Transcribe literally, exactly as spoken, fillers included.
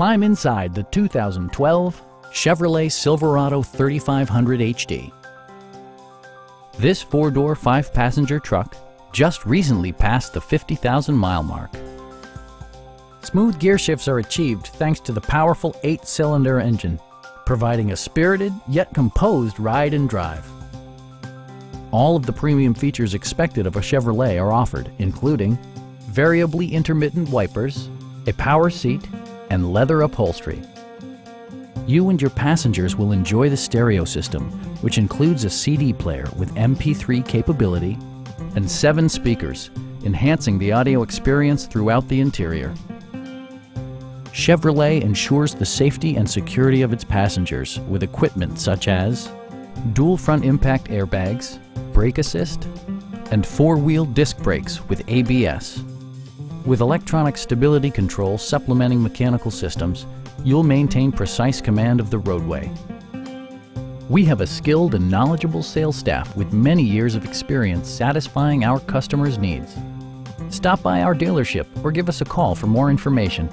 Climb inside the two thousand twelve Chevrolet Silverado thirty-five hundred H D. This four-door, five-passenger truck just recently passed the fifty thousand mile mark. Smooth gear shifts are achieved thanks to the powerful eight-cylinder engine, providing a spirited yet composed ride and drive. All of the premium features expected of a Chevrolet are offered, including variably intermittent wipers, a power seat, and leather upholstery. You and your passengers will enjoy the stereo system, which includes a C D player with M P three capability and seven speakers, enhancing the audio experience throughout the interior. Chevrolet ensures the safety and security of its passengers with equipment such as dual front impact airbags, brake assist, and four-wheel disc brakes with A B S. With electronic stability control supplementing mechanical systems, you'll maintain precise command of the roadway. We have a skilled and knowledgeable sales staff with many years of experience satisfying our customers' needs. Stop by our dealership or give us a call for more information.